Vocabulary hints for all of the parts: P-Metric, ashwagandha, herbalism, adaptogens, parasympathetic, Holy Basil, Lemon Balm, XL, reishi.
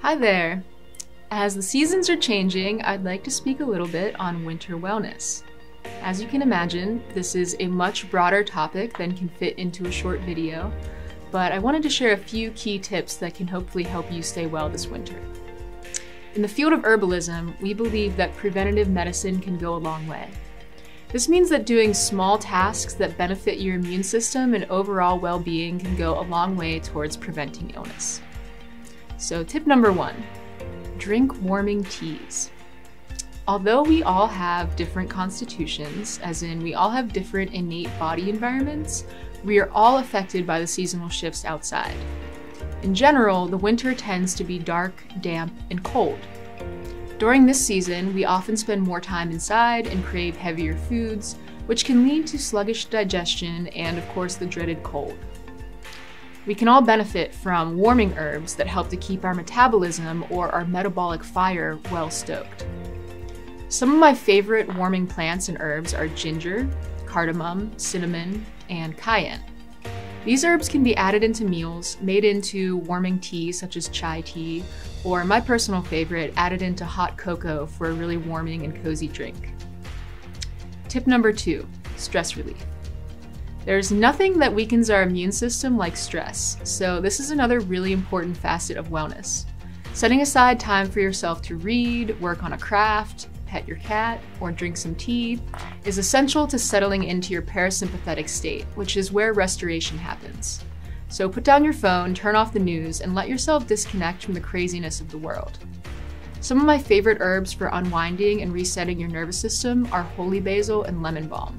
Hi there! As the seasons are changing, I'd like to speak a little bit on winter wellness. As you can imagine, this is a much broader topic than can fit into a short video, but I wanted to share a few key tips that can hopefully help you stay well this winter. In the field of herbalism, we believe that preventative medicine can go a long way. This means that doing small tasks that benefit your immune system and overall well-being can go a long way towards preventing illness. So tip number one, drink warming teas. Although we all have different constitutions, as in we all have different innate body environments, we are all affected by the seasonal shifts outside. In general, the winter tends to be dark, damp, and cold. During this season, we often spend more time inside and crave heavier foods, which can lead to sluggish digestion and, of course, the dreaded cold. We can all benefit from warming herbs that help to keep our metabolism or our metabolic fire well stoked. Some of my favorite warming plants and herbs are ginger, cardamom, cinnamon, and cayenne. These herbs can be added into meals, made into warming teas such as chai tea, or my personal favorite, added into hot cocoa for a really warming and cozy drink. Tip number two, stress relief. There's nothing that weakens our immune system like stress, so this is another really important facet of wellness. Setting aside time for yourself to read, work on a craft, pet your cat, or drink some tea is essential to settling into your parasympathetic state, which is where restoration happens. So put down your phone, turn off the news, and let yourself disconnect from the craziness of the world. Some of my favorite herbs for unwinding and resetting your nervous system are holy basil and lemon balm.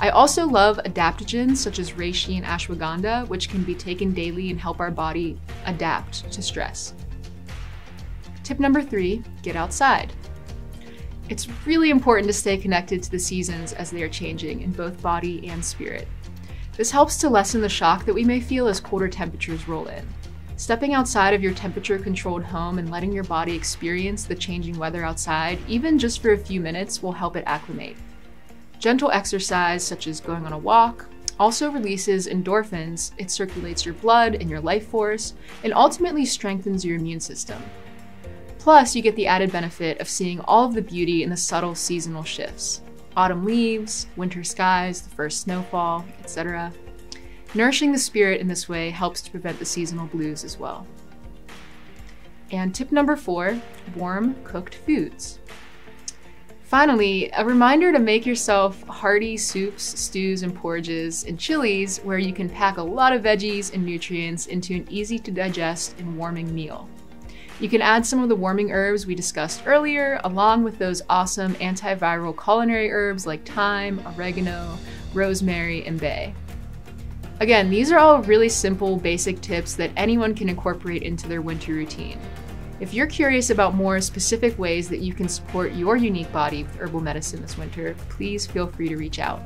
I also love adaptogens such as reishi and ashwagandha, which can be taken daily and help our body adapt to stress. Tip number three, get outside. It's really important to stay connected to the seasons as they are changing in both body and spirit. This helps to lessen the shock that we may feel as colder temperatures roll in. Stepping outside of your temperature-controlled home and letting your body experience the changing weather outside, even just for a few minutes, will help it acclimate. Gentle exercise, such as going on a walk, also releases endorphins. It circulates your blood and your life force, and ultimately strengthens your immune system. Plus, you get the added benefit of seeing all of the beauty in the subtle seasonal shifts. Autumn leaves, winter skies, the first snowfall, etc. Nourishing the spirit in this way helps to prevent the seasonal blues as well. And tip number four, warm cooked foods. Finally, a reminder to make yourself hearty soups, stews, and porridges, and chilies where you can pack a lot of veggies and nutrients into an easy to digest and warming meal. You can add some of the warming herbs we discussed earlier, along with those awesome antiviral culinary herbs like thyme, oregano, rosemary, and bay. Again, these are all really simple, basic tips that anyone can incorporate into their winter routine. If you're curious about more specific ways that you can support your unique body with herbal medicine this winter, please feel free to reach out.